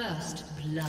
First blood.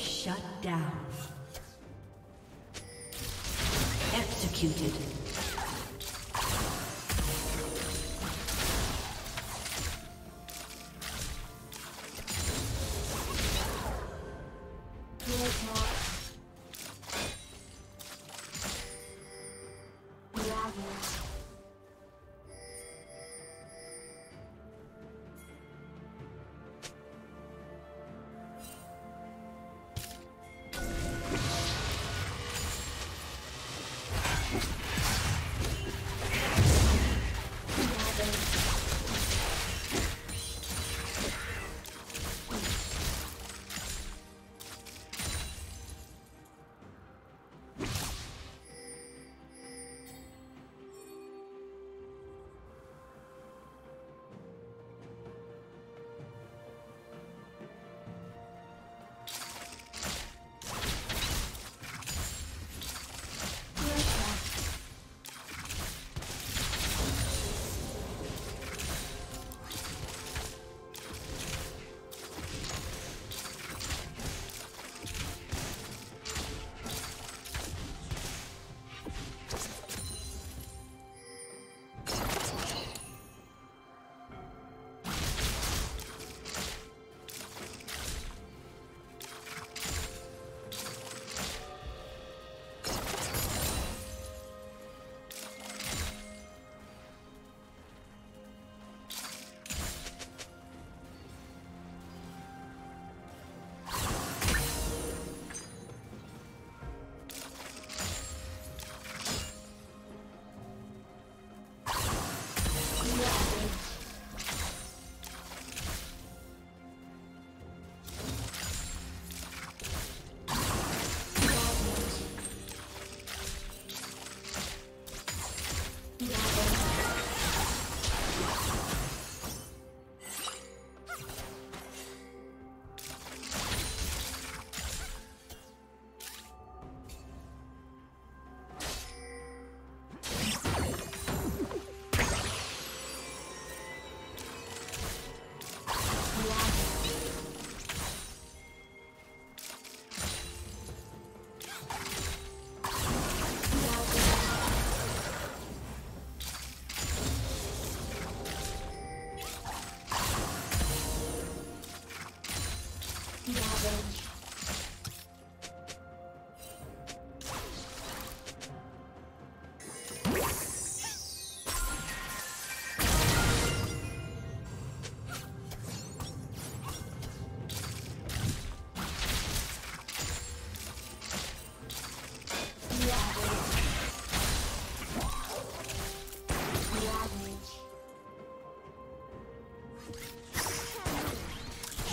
Shut down. Executed.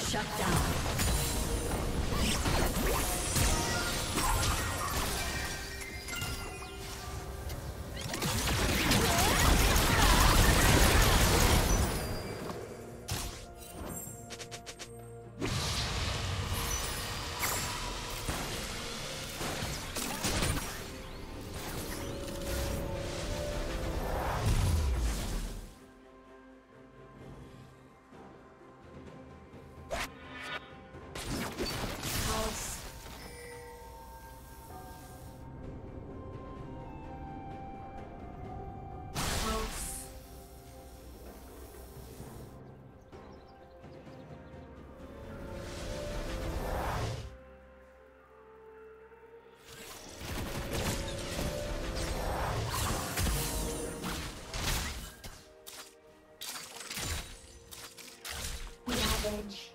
Shut down. Edge.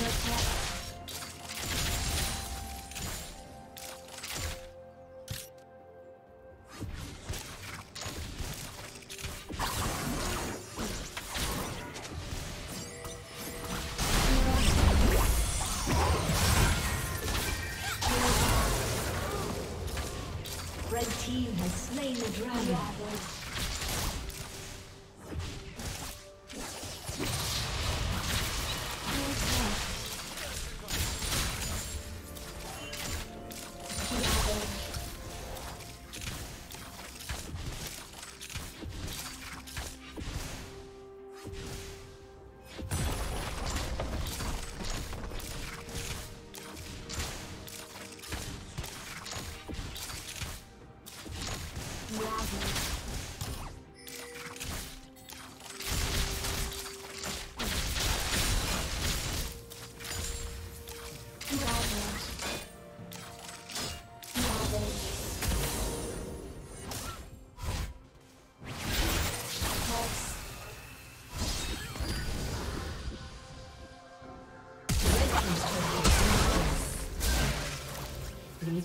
The team has slain the dragon. Blue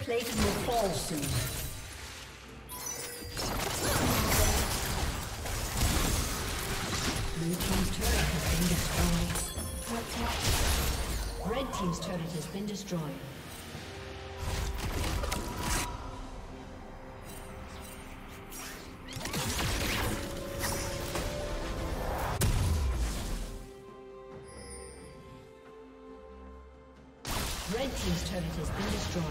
Plate will fall soon. Blue team's turret has been destroyed. team's turret has been destroyed. Red team's turret has been destroyed.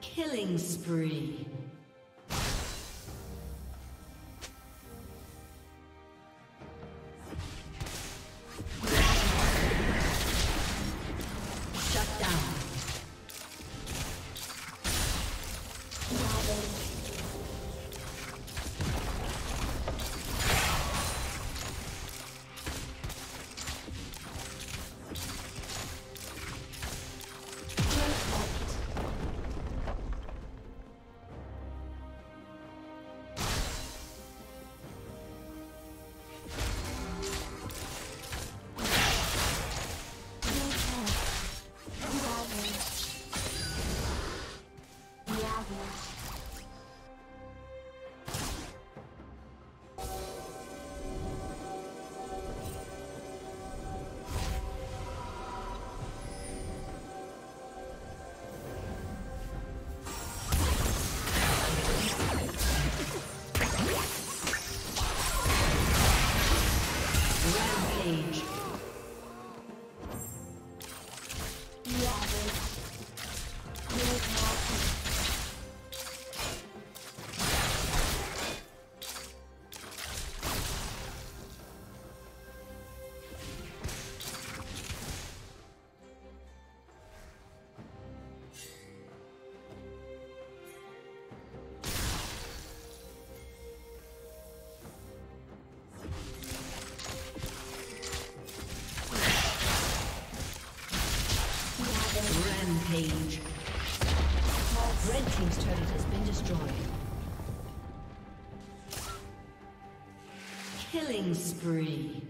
Killing spree. has been destroyed. Killing spree.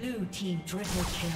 Blue team triple kill.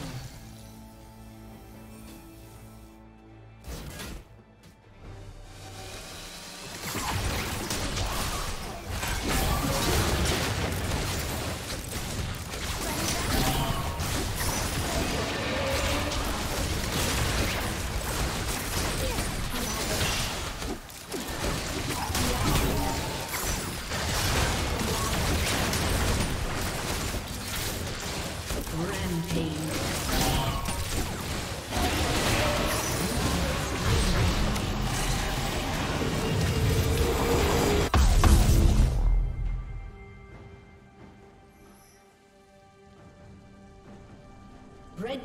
Red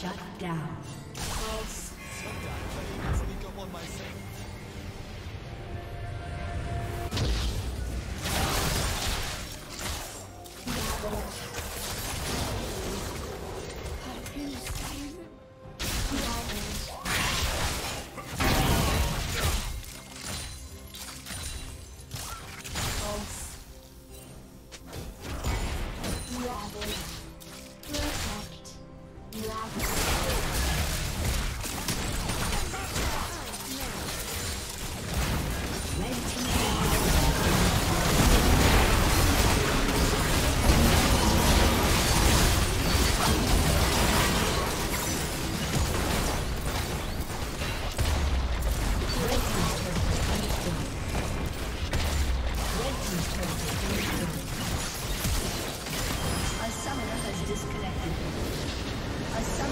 Shut down. Well, sometimes I even sneak up on myself. A summoner has disconnected.